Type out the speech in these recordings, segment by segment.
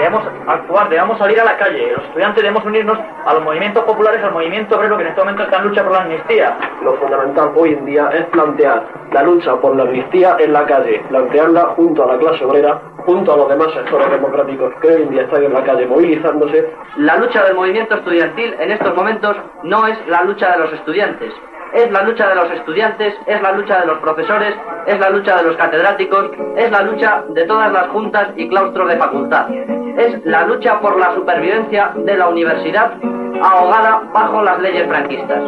debemos actuar, debemos salir a la calle, los estudiantes debemos unirnos a los movimientos populares, al movimiento obrero que en este momento está en lucha por la amnistía. Lo fundamental hoy en día es plantear la lucha por la amnistía en la calle, plantearla junto a la clase obrera, junto a los demás sectores democráticos que hoy en día están en la calle movilizándose. La lucha del movimiento estudiantil en estos momentos no es la lucha de los estudiantes. Es la lucha de los estudiantes, es la lucha de los profesores, es la lucha de los catedráticos, es la lucha de todas las juntas y claustros de facultad. Es la lucha por la supervivencia de la universidad ahogada bajo las leyes franquistas.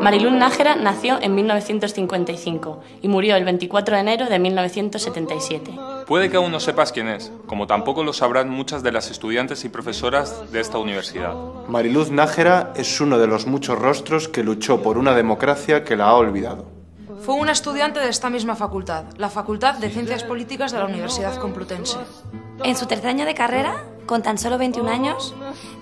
Mari Luz Nájera nació en 1955 y murió el 24 de enero de 1977. Puede que aún no sepas quién es, como tampoco lo sabrán muchas de las estudiantes y profesoras de esta universidad. Mari Luz Nájera es uno de los muchos rostros que luchó por una democracia que la ha olvidado. Fue una estudiante de esta misma facultad, la Facultad de Ciencias Políticas de la Universidad Complutense. En su tercer año de carrera, con tan solo 21 años,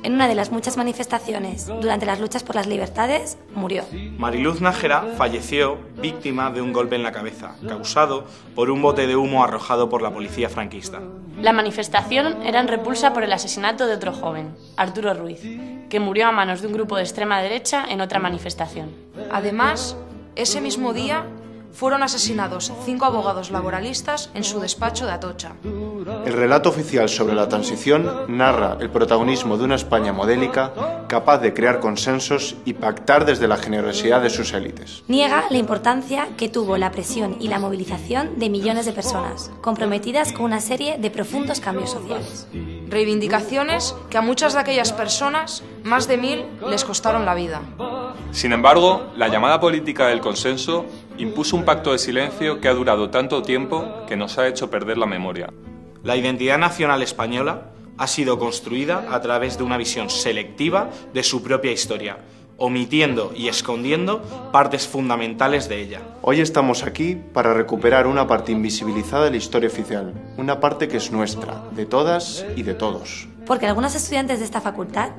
en una de las muchas manifestaciones durante las luchas por las libertades, murió. Mari Luz Nájera falleció víctima de un golpe en la cabeza, causado por un bote de humo arrojado por la policía franquista. La manifestación era en repulsa por el asesinato de otro joven, Arturo Ruiz, que murió a manos de un grupo de extrema derecha en otra manifestación. Además, ese mismo día, fueron asesinados 5 abogados laboralistas en su despacho de Atocha. El relato oficial sobre la transición narra el protagonismo de una España modélica capaz de crear consensos y pactar desde la generosidad de sus élites. Niega la importancia que tuvo la presión y la movilización de millones de personas comprometidas con una serie de profundos cambios sociales. Reivindicaciones que a muchas de aquellas personas, más de 1000, les costaron la vida. Sin embargo, la llamada política del consenso impuso un pacto de silencio que ha durado tanto tiempo que nos ha hecho perder la memoria. La identidad nacional española ha sido construida a través de una visión selectiva de su propia historia, omitiendo y escondiendo partes fundamentales de ella. Hoy estamos aquí para recuperar una parte invisibilizada de la historia oficial, una parte que es nuestra, de todas y de todos. Porque algunos estudiantes de esta facultad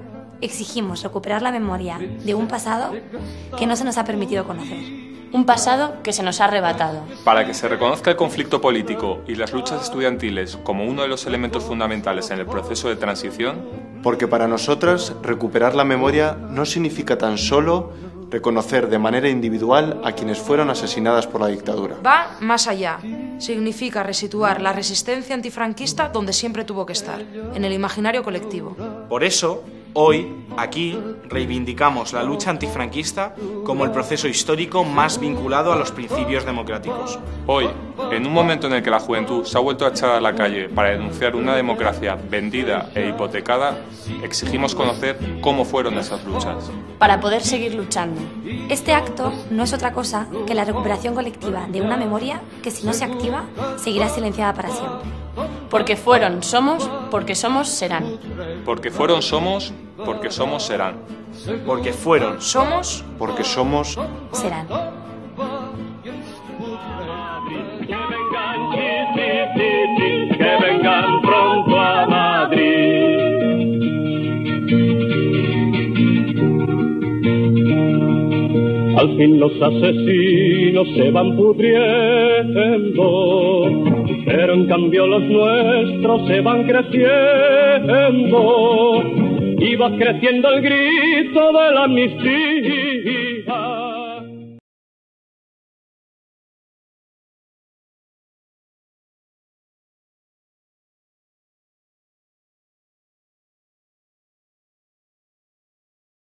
exigimos recuperar la memoria de un pasado que no se nos ha permitido conocer. Un pasado que se nos ha arrebatado. Para que se reconozca el conflicto político y las luchas estudiantiles como uno de los elementos fundamentales en el proceso de transición. Porque para nosotras recuperar la memoria no significa tan solo reconocer de manera individual a quienes fueron asesinadas por la dictadura. Va más allá. Significa resituar la resistencia antifranquista donde siempre tuvo que estar, en el imaginario colectivo. Por eso, hoy, aquí, reivindicamos la lucha antifranquista como el proceso histórico más vinculado a los principios democráticos. Hoy, en un momento en el que la juventud se ha vuelto a echar a la calle para denunciar una democracia vendida e hipotecada, exigimos conocer cómo fueron esas luchas. Para poder seguir luchando. Este acto no es otra cosa que la recuperación colectiva de una memoria que, si no se activa, seguirá silenciada para siempre. Porque fueron, somos, porque somos, serán. Porque fueron, somos, porque somos, serán. Porque fueron, somos, porque somos, serán. Que vengan pronto a Madrid. Al fin los asesinos se van pudriendo, pero en cambio los nuestros se van creciendo, y va creciendo el grito de la amnistía.